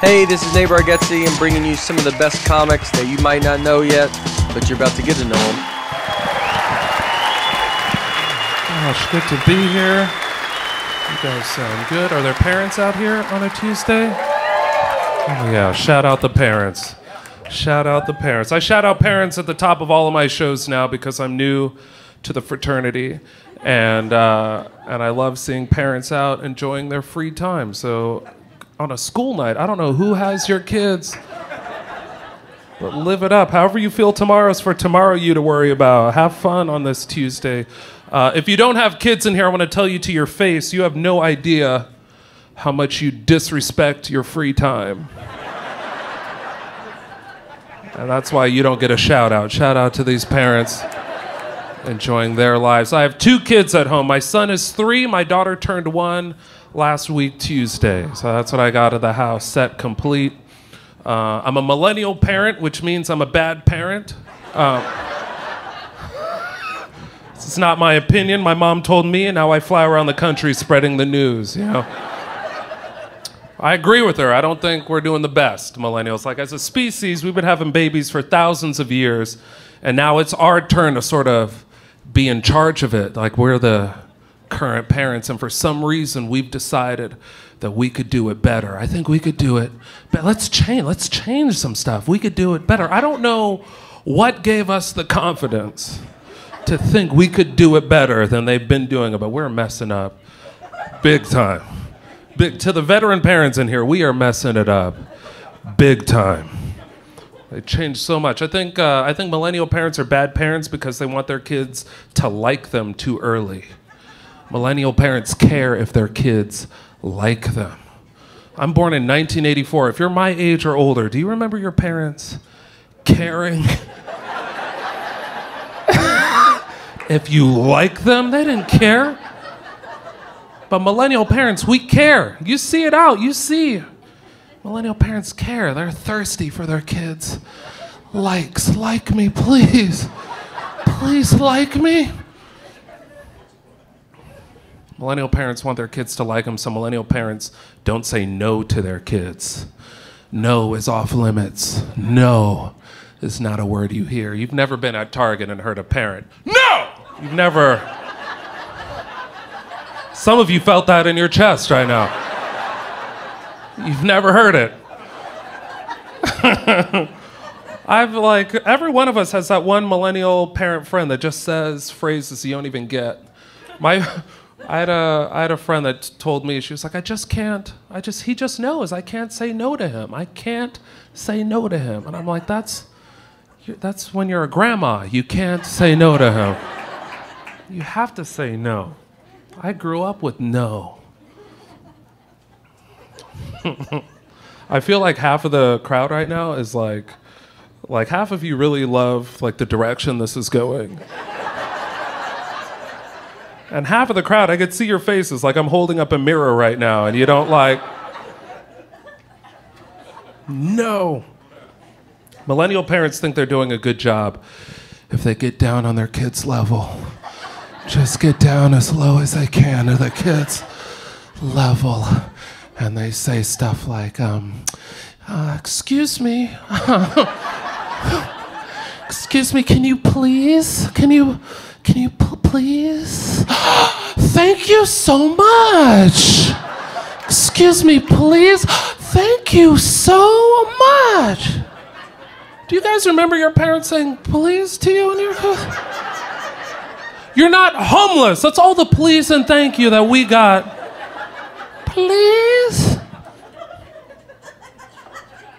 Hey, this is Nate Bargatze, and bringing you some of the best comics that you might not know yet, but you're about to get to know them. Oh, it's good to be here. You guys sound good. Are there parents out here on a Tuesday? Oh yeah, shout out the parents. Shout out the parents. I shout out parents at the top of all of my shows now because I'm new to the fraternity. And I love seeing parents out enjoying their free time. So on a school night, I don't know who has your kids, but live it up. However you feel tomorrow's for tomorrow you to worry about. Have fun on this Tuesday. If you don't have kids in here, I want to tell you to your face, you have no idea how much you disrespect your free time. And that's why you don't get a shout out. Shout out to these parents enjoying their lives. I have two kids at home. My son is 3. My daughter turned 1 last week Tuesday. So that's what I got at the house, set complete. I'm a millennial parent, which means I'm a bad parent. It's not my opinion. My mom told me, and now I fly around the country spreading the news, you know. I agree with her. I don't think we're doing the best, millennials. Like, as a species, we've been having babies for thousands of years, and now it's our turn to sort of be in charge of it. Like, we're the current parents, and for some reason, we've decided that we could do it better. I think we could do it better. Let's change some stuff. We could do it better. I don't know what gave us the confidence to think we could do it better than they've been doing it, but we're messing up big time. Big, to the veteran parents in here, we are messing it up big time. They changed so much. I think millennial parents are bad parents because they want their kids to like them too early. Millennial parents care if their kids like them. I'm born in 1984. If you're my age or older, do you remember your parents caring? If you like them, they didn't care. But millennial parents, we care. You see it out, you see. Millennial parents care. They're thirsty for their kids. Likes, like me, please. Please like me. Millennial parents want their kids to like them, so millennial parents don't say no to their kids. No is off limits. No is not a word you hear. You've never been at Target and heard a parent, no! You've never. Some of you felt that in your chest right now. You've never heard it. Every one of us has that one millennial parent friend that just says phrases you don't even get. I had a friend that told me, she was like, he just knows I can't say no to him. I can't say no to him. And I'm like, that's when you're a grandma. You can't say no to him. You have to say no. I grew up with no. I feel like half of the crowd right now is like half of you really love like the direction this is going. And half of the crowd, I could see your faces, like I'm holding up a mirror right now, and you don't like. No. Millennial parents think they're doing a good job if they get down on their kids' level. Just get down as low as I can to the kids' level. And they say stuff like, excuse me. Excuse me, can you please? Can you please? Thank you so much. Excuse me, please. Thank you so much. Do you guys remember your parents saying please to you in your house? You're not homeless. That's all the please and thank you that we got. Please?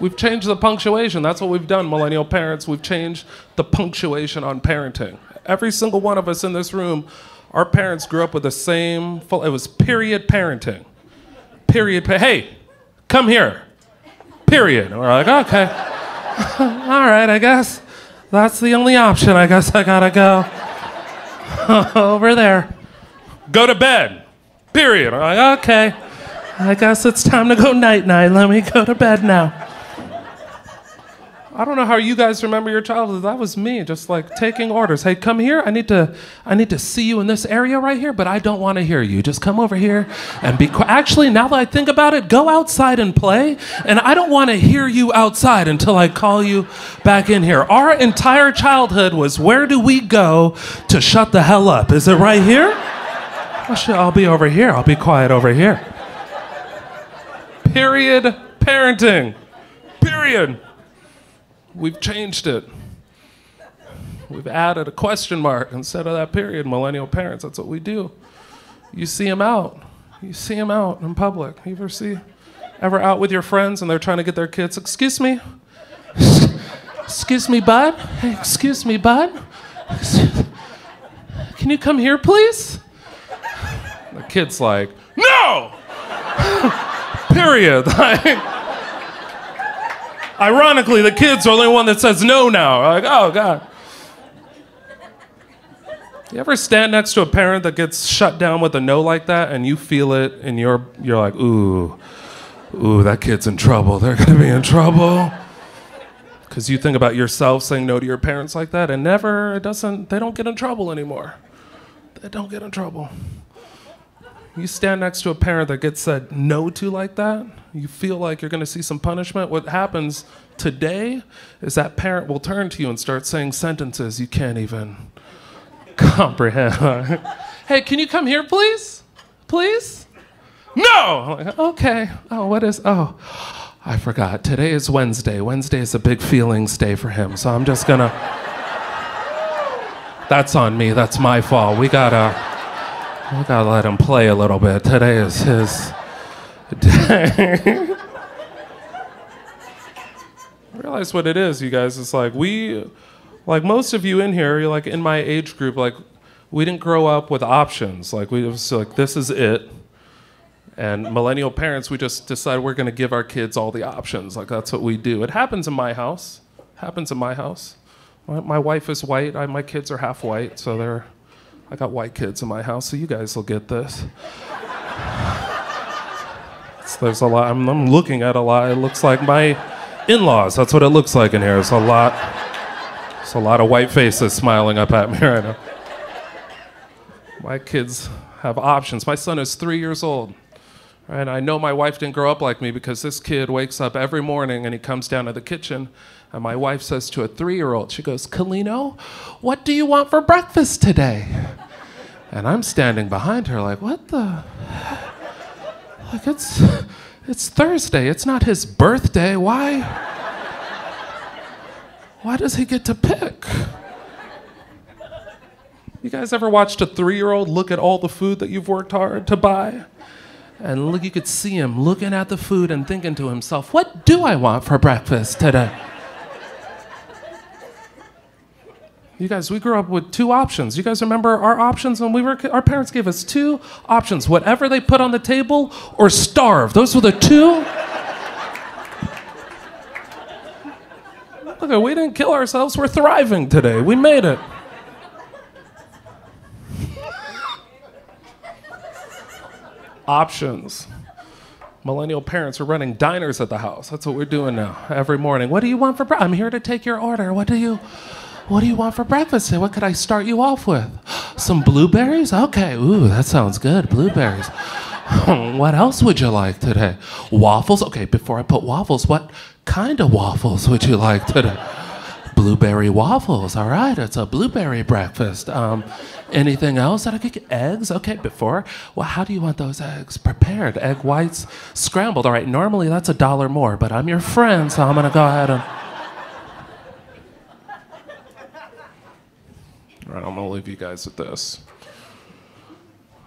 We've changed the punctuation. That's what we've done, millennial parents. We've changed the punctuation on parenting. Every single one of us in this room, our parents grew up with the same, it was period parenting. Period, hey, come here. Period. And we're like, okay. All right, I guess that's the only option. I guess I gotta go. Over there. Go to bed. Period. I'm like, okay. I guess it's time to go night-night. Let me go to bed now. I don't know how you guys remember your childhood. That was me, just like taking orders. Hey, come here. I need to see you in this area right here, but I don't want to hear you. Just come over here and be quiet. Actually, now that I think about it, go outside and play. And I don't want to hear you outside until I call you back in here. Our entire childhood was, where do we go to shut the hell up? Is it right here? Well, shit, I'll be over here. I'll be quiet over here. Period parenting. Period. We've changed it. We've added a question mark instead of that period. Millennial parents, that's what we do. You see them out. You see them out in public. You ever out with your friends and they're trying to get their kids, excuse me? Excuse me, bud? Hey, excuse me, bud? Can you come here, please? The kid's like, no! Period. Ironically, the kids are the only one that says no now. Like, oh, God. You ever stand next to a parent that gets shut down with a no like that, and you feel it, and you're like, ooh, that kid's in trouble. They're going to be in trouble. Because you think about yourself saying no to your parents like that, and they don't get in trouble anymore. They don't get in trouble. You stand next to a parent that gets said no to like that, you feel like you're going to see some punishment. What happens today is that parent will turn to you and start saying sentences you can't even comprehend. Hey, can you come here, please? Please? No! I'm like, okay. Oh, what is... Oh, I forgot. Today is Wednesday. Wednesday is a big feelings day for him, so I'm just going to... That's on me. That's my fault. We gotta let him play a little bit. Today is his day. I realize what it is, you guys. It's like most of you in here, you're like in my age group, like we didn't grow up with options. Like it was like, this is it. And millennial parents, we just decide we're gonna give our kids all the options. Like that's what we do. It happens in my house. My wife is white. My kids are half white, so I got white kids in my house, so you guys will get this. There's a lot, I'm looking at a lot. It looks like my in-laws, that's what it looks like in here. There's a lot of white faces smiling up at me right now. My kids have options. My son is 3 years old. And I know my wife didn't grow up like me because this kid wakes up every morning and he comes down to the kitchen and my wife says to a 3-year-old, she goes, Kalino, what do you want for breakfast today? And I'm standing behind her like, what the? Like, it's Thursday. It's not his birthday. Why does he get to pick? You guys ever watched a 3-year-old look at all the food that you've worked hard to buy? And look, you could see him looking at the food and thinking to himself, what do I want for breakfast today? You guys, we grew up with 2 options. You guys remember our options when we were kids? Our parents gave us 2 options, whatever they put on the table or starve. Those were the 2. Look, we didn't kill ourselves. We're thriving today. We made it. Options. Millennial parents are running diners at the house. That's what we're doing now every morning. What do you want for breakfast? I'm here to take your order. What do you want for breakfast? What could I start you off with? Some blueberries? Okay, ooh, that sounds good, blueberries. What else would you like today? Waffles? Okay, before I put waffles, what kind of waffles would you like today? Blueberry waffles, all right, it's a blueberry breakfast. Anything else that I could get? Eggs? Okay, before, well, how do you want those eggs prepared? Egg whites, scrambled, all right, normally that's $1 more, but I'm your friend, so I'm gonna go ahead and... Right, I'm gonna leave you guys with this.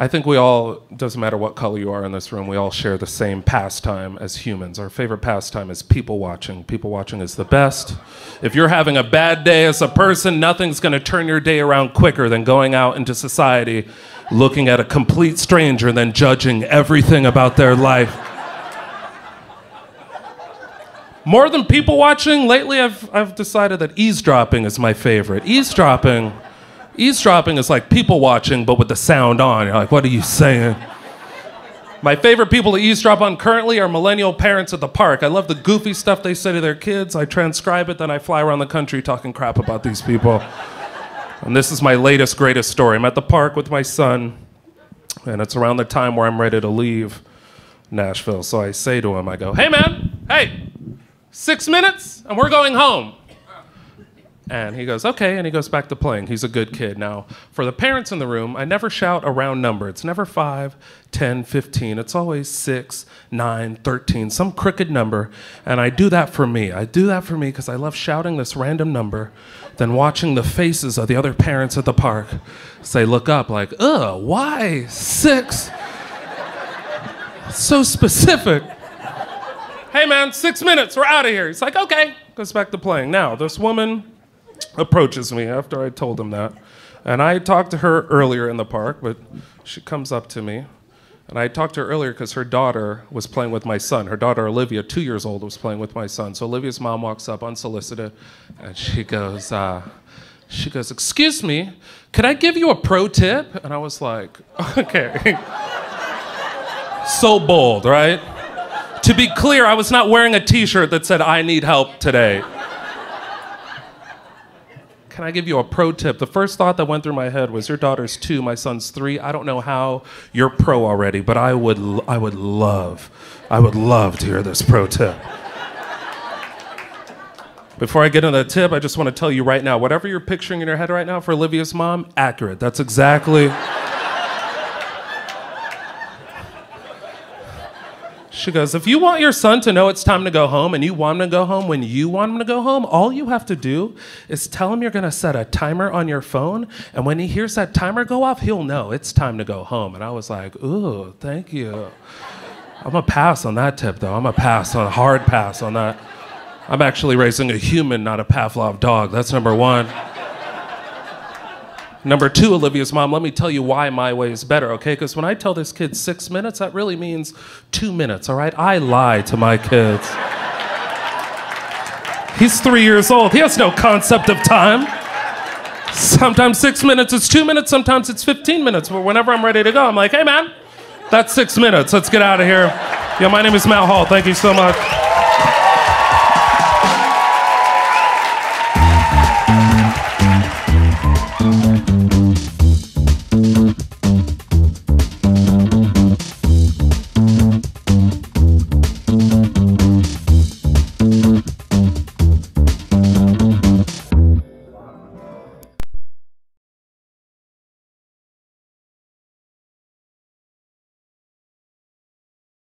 I think we all, doesn't matter what color you are in this room, we all share the same pastime as humans. Our favorite pastime is people watching. People watching is the best. If you're having a bad day as a person, nothing's gonna turn your day around quicker than going out into society, looking at a complete stranger and then judging everything about their life. More than people watching, lately I've decided that eavesdropping is my favorite. Eavesdropping is like people watching, but with the sound on. You're like, what are you saying? My favorite people to eavesdrop on currently are millennial parents at the park. I love the goofy stuff they say to their kids. I transcribe it, then I fly around the country talking crap about these people. And this is my latest, greatest story. I'm at the park with my son, and it's around the time where I'm ready to leave Nashville. So I say to him, I go, hey man, hey, 6 minutes and we're going home. And he goes, okay, and he goes back to playing. He's a good kid. Now, for the parents in the room, I never shout a round number. It's never 5, 10, 15. It's always 6, 9, 13, some crooked number. And I do that for me. I do that for me because I love shouting this random number, then watching the faces of the other parents at the park say, look up, like, ugh, why 6? So specific. Hey, man, 6 minutes, we're out of here. He's like, okay, goes back to playing. Now, this woman approaches me after I told him that. And I talked to her earlier in the park, but she comes up to me. And I talked to her earlier because her daughter was playing with my son. Her daughter, Olivia, 2 years old, was playing with my son. So Olivia's mom walks up unsolicited, and she goes, excuse me, could I give you a pro tip? And I was like, okay. So bold, right? To be clear, I was not wearing a t-shirt that said, I need help today. Can I give you a pro tip? The first thought that went through my head was, your daughter's 2, my son's 3. I don't know how you're pro already, but I would love to hear this pro tip. Before I get into the tip, I just want to tell you right now, whatever you're picturing in your head right now for Olivia's mom, accurate. That's exactly. She goes, if you want your son to know it's time to go home and you want him to go home when you want him to go home, all you have to do is tell him you're going to set a timer on your phone. And when he hears that timer go off, he'll know it's time to go home. And I was like, ooh, thank you. I'm a pass on that tip, though. I'm a pass on, a hard pass on that. I'm actually raising a human, not a Pavlov dog. That's number one. Number two, Olivia's mom, let me tell you why my way is better, okay? Because when I tell this kid 6 minutes, that really means 2 minutes, all right? I lie to my kids. He's 3 years old. He has no concept of time. Sometimes 6 minutes is 2 minutes, sometimes it's 15 minutes. But whenever I'm ready to go, I'm like, hey, man, that's 6 minutes. Let's get out of here. Yo, my name is Mal Hall. Thank you so much.